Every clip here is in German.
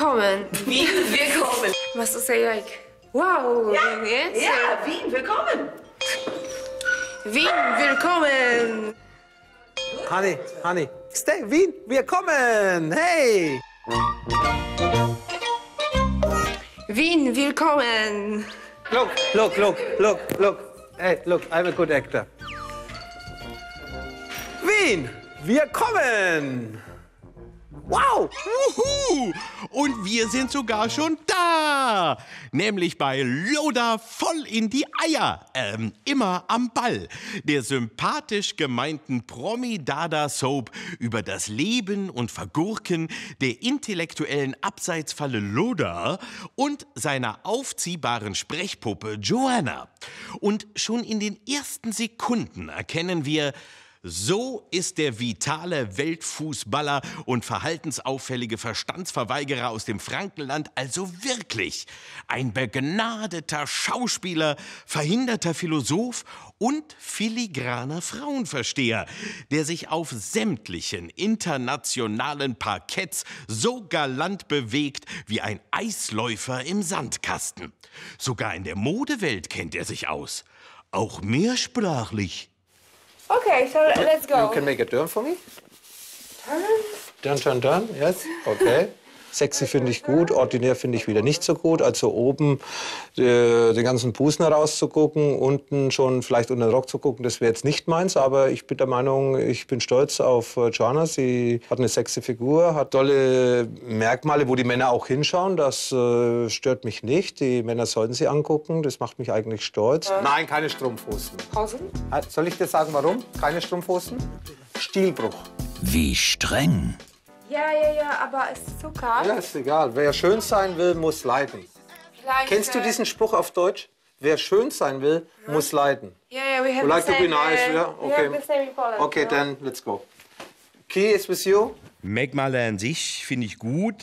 Willkommen. Wien, willkommen. Was ist er like? Wow. Ja, jetzt? Ja, Wien, willkommen. Wien, willkommen. Honey, honey. Stay, Wien, willkommen. Hey. Wien, willkommen. Look, look, look, look, look. Hey, look, I'm a good actor. Wien, willkommen. Wow! Wuhu. Und wir sind sogar schon da! Nämlich bei Loda voll in die Eier. Immer am Ball. Der sympathisch gemeinten Promi-Dada-Soap über das Leben und Vergurken der intellektuellen Abseitsfalle Loda und seiner aufziehbaren Sprechpuppe Joanna. Und schon in den ersten Sekunden erkennen wir, so ist der vitale Weltfußballer und verhaltensauffällige Verstandsverweigerer aus dem Frankenland also wirklich ein begnadeter Schauspieler, verhinderter Philosoph und filigraner Frauenversteher, der sich auf sämtlichen internationalen Parketts so galant bewegt wie ein Eisläufer im Sandkasten. Sogar in der Modewelt kennt er sich aus, auch mehrsprachlich. Okay, so let's go. You can make a turn for me. Turn? Turn, turn, turn, yes, okay. Sexy finde ich gut, ordinär finde ich wieder nicht so gut. Also oben den ganzen Busen rauszugucken, unten schon vielleicht unter den Rock zu gucken, das wäre jetzt nicht meins. Aber ich bin der Meinung, ich bin stolz auf Joanna. Sie hat eine sexy Figur, hat tolle Merkmale, wo die Männer auch hinschauen. Das stört mich nicht. Die Männer sollten sie angucken, das macht mich eigentlich stolz. Nein, keine Strumpfhosen. Hosen? Soll ich dir sagen, warum? Keine Strumpfhosen? Stilbruch. Wie streng. Ja, ja, ja, aber es ist so kalt. Ja, ist egal. Wer schön sein will, muss leiden. Kennst du diesen Spruch auf Deutsch? Wer schön sein will, muss leiden. Ja, ja, we have the same, yeah? Okay. Okay, then let's go. Key is with you. Merkmale an sich finde ich gut.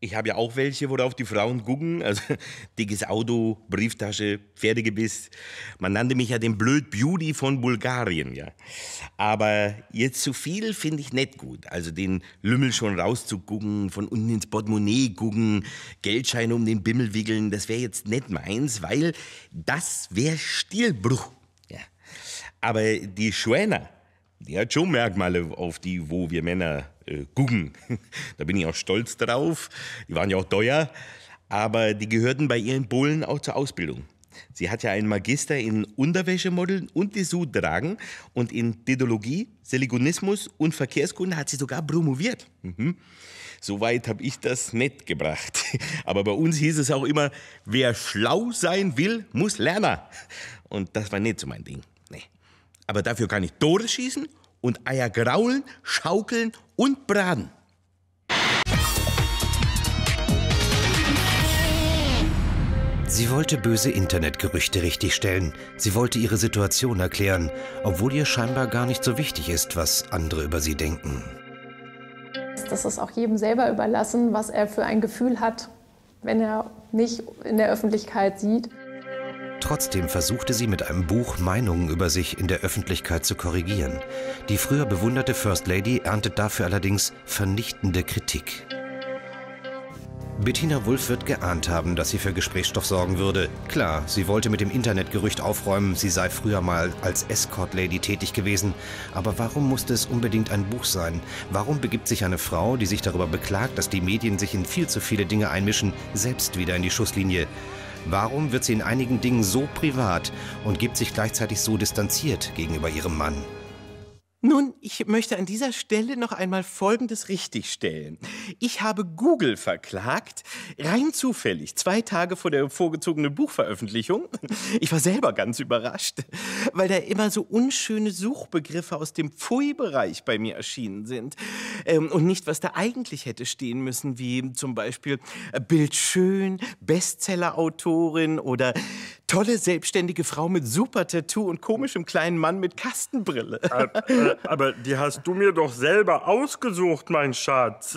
Ich habe ja auch welche, worauf die Frauen gucken. Also dickes Auto, Brieftasche, Pferdegebiss. Man nannte mich ja den Blöd Beauty von Bulgarien. Ja. Aber jetzt zu viel finde ich nicht gut. Also den Lümmel schon rauszugucken, von unten ins Portemonnaie gucken, Geldscheine um den Bimmel wickeln, das wäre jetzt nicht meins, weil das wäre Stilbruch. Ja. Aber die Joanna, die hat schon Merkmale, auf die, wo wir Männer gucken. Da bin ich auch stolz drauf. Die waren ja auch teuer. Aber die gehörten bei ihren Polen auch zur Ausbildung. Sie hat ja einen Magister in Unterwäschemodeln und Dessous-Tragen. Und in Didologie, Selegonismus und Verkehrskunde hat sie sogar promoviert. Mhm. Soweit habe ich das nicht gebracht. Aber bei uns hieß es auch immer, wer schlau sein will, muss lernen. Und das war nicht so mein Ding. Nee. Aber dafür kann ich Tore schießen und Eier graulen, schaukeln und braten. Sie wollte böse Internetgerüchte richtigstellen. Sie wollte ihre Situation erklären, obwohl ihr scheinbar gar nicht so wichtig ist, was andere über sie denken. Das ist auch jedem selber überlassen, was er für ein Gefühl hat, wenn er nicht in der Öffentlichkeit sieht. Trotzdem versuchte sie mit einem Buch Meinungen über sich in der Öffentlichkeit zu korrigieren. Die früher bewunderte First Lady erntet dafür allerdings vernichtende Kritik. Bettina Wulff wird geahnt haben, dass sie für Gesprächsstoff sorgen würde. Klar, sie wollte mit dem Internetgerücht aufräumen, sie sei früher mal als Escort-Lady tätig gewesen. Aber warum musste es unbedingt ein Buch sein? Warum begibt sich eine Frau, die sich darüber beklagt, dass die Medien sich in viel zu viele Dinge einmischen, selbst wieder in die Schusslinie? Warum wird sie in einigen Dingen so privat und gibt sich gleichzeitig so distanziert gegenüber ihrem Mann? Nun, ich möchte an dieser Stelle noch einmal Folgendes richtigstellen. Ich habe Google verklagt, rein zufällig, 2 Tage vor der vorgezogenen Buchveröffentlichung. Ich war selber ganz überrascht, weil da immer so unschöne Suchbegriffe aus dem Pfui-Bereich bei mir erschienen sind. Und nicht, was da eigentlich hätte stehen müssen, wie zum Beispiel Bildschön, Bestseller-Autorin oder tolle selbstständige Frau mit super Tattoo und komischem kleinen Mann mit Kastenbrille. Aber die hast du mir doch selber ausgesucht, mein Schatz.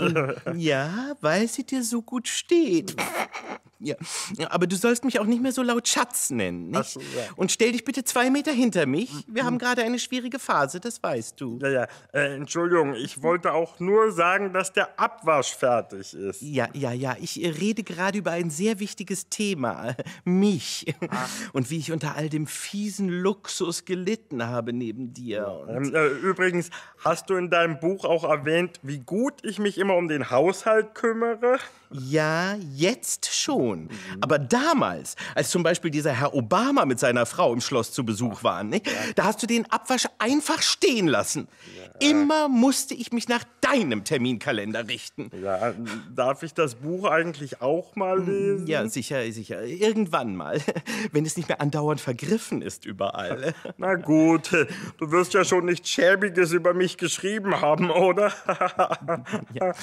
Ja, weil sie dir so gut steht. Ja. Aber du sollst mich auch nicht mehr so laut Schatz nennen, nicht? Ach so, ja. Und stell dich bitte 2 Meter hinter mich. Wir haben gerade eine schwierige Phase, das weißt du. Ja, ja. Entschuldigung, ich wollte auch nur sagen, dass der Abwasch fertig ist. Ja, ja, ja. Ich rede gerade über ein sehr wichtiges Thema. Mich. Ach. Und wie ich unter all dem fiesen Luxus gelitten habe neben dir. Und übrigens, hast du in deinem Buch auch erwähnt, wie gut ich mich immer um den Haushalt kümmere? Ja, jetzt schon. Mhm. Aber damals, als zum Beispiel dieser Herr Obama mit seiner Frau im Schloss zu Besuch waren, ne, da hast du den Abwasch einfach stehen lassen. Ja. Immer musste ich mich nach deinem Terminkalender richten. Ja, darf ich das Buch eigentlich auch mal lesen? Ja, sicher, sicher. Irgendwann mal, wenn es nicht mehr andauernd vergriffen ist überall. Na gut, du wirst ja schon nichts Schäbiges über mich geschrieben haben, oder? Ja.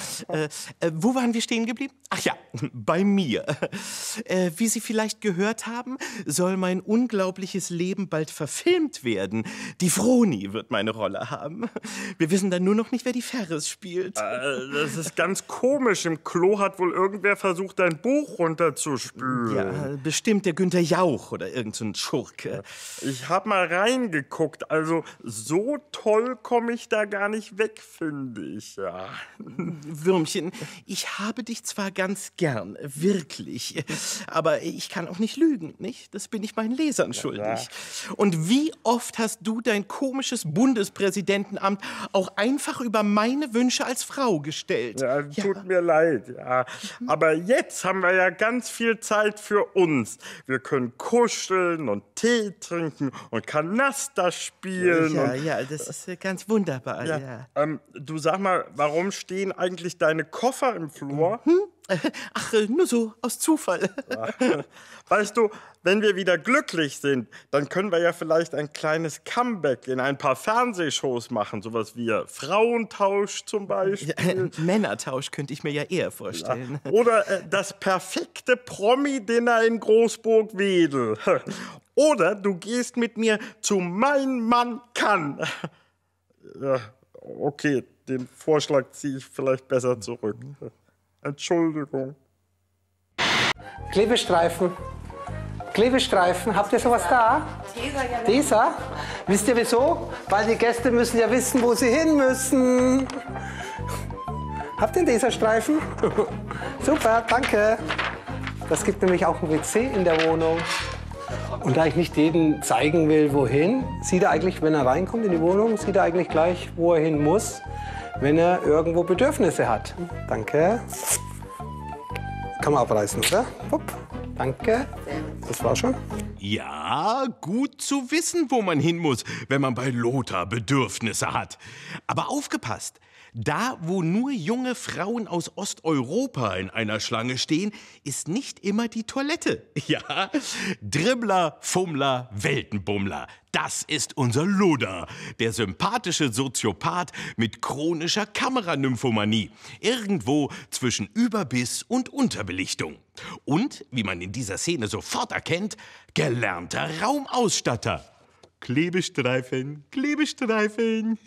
Wo waren wir stehen geblieben? Ach ja, bei mir. Wie Sie vielleicht gehört haben, soll mein unglaubliches Leben bald verfilmt werden. Die Vroni wird meine Rolle haben. Wir wissen dann nur noch nicht, wer die Ferris spielt. Das ist ganz komisch. Im Klo hat wohl irgendwer versucht, dein Buch runterzuspülen. Ja, bestimmt der Günther Jauch oder irgend so ein Schurke. Ich habe mal reingeguckt. Also so toll komme ich da gar nicht weg, finde ich. Ja. Würmchen, ich habe dich zwar ganz gern, wirklich, aber ich kann auch nicht lügen, nicht? Das bin ich meinen Lesern schuldig. Und wie oft hast du dein komisches Bundespräsidentenamt auch einfach über meine Wünsche als Frau gestellt? Ja, tut mir leid, ja. Aber jetzt haben wir ja ganz viel Zeit für uns. Wir können kuscheln und Tee trinken und Kanaster spielen. Ja, ja, das ist ganz wunderbar, ja. Ja. Du, sag mal, warum stehen eigentlich deine Koffer im Flur? Mhm. Ach, nur so, aus Zufall. Weißt du, wenn wir wieder glücklich sind, dann können wir ja vielleicht ein kleines Comeback in ein paar Fernsehshows machen. Sowas wie Frauentausch zum Beispiel. Ja, Männertausch könnte ich mir ja eher vorstellen. Ja. Oder das perfekte Promi-Dinner in Großburg-Wedel. Oder du gehst mit mir zu Mein Mann kann. Ja, okay, den Vorschlag ziehe ich vielleicht besser zurück. Entschuldigung. Klebestreifen. Klebestreifen. Habt ihr sowas da? Dieser? Wisst ihr wieso? Weil die Gäste müssen ja wissen, wo sie hin müssen. Habt ihr dieser Streifen? Super, danke. Das gibt nämlich auch ein WC in der Wohnung. Und da ich nicht jedem zeigen will, wohin, sieht er eigentlich, wenn er reinkommt in die Wohnung, sieht er eigentlich gleich, wo er hin muss, wenn er irgendwo Bedürfnisse hat. Danke. Kann man abreißen, oder? Hopp. Danke. Das war schon. Ja, gut zu wissen, wo man hin muss, wenn man bei Lothar Bedürfnisse hat. Aber aufgepasst, da, wo nur junge Frauen aus Osteuropa in einer Schlange stehen, ist nicht immer die Toilette. Ja, Dribbler, Fummler, Weltenbummler. Das ist unser Loda, der sympathische Soziopath mit chronischer Kameranymphomanie. Irgendwo zwischen Überbiss und Unterbelichtung. Und, wie man in dieser Szene sofort erkennt, gelernter Raumausstatter. Klebestreifen, Klebestreifen.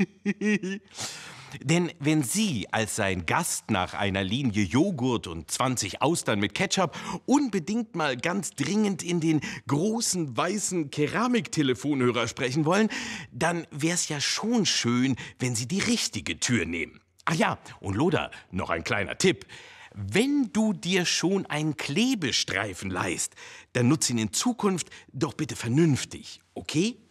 Denn wenn Sie als sein Gast nach einer Linie Joghurt und 20 Austern mit Ketchup unbedingt mal ganz dringend in den großen weißen Keramik-Telefonhörer sprechen wollen, dann wär's ja schon schön, wenn Sie die richtige Tür nehmen. Ach ja, und Loda, noch ein kleiner Tipp. Wenn du dir schon einen Klebestreifen leihst, dann nutz ihn in Zukunft doch bitte vernünftig, okay?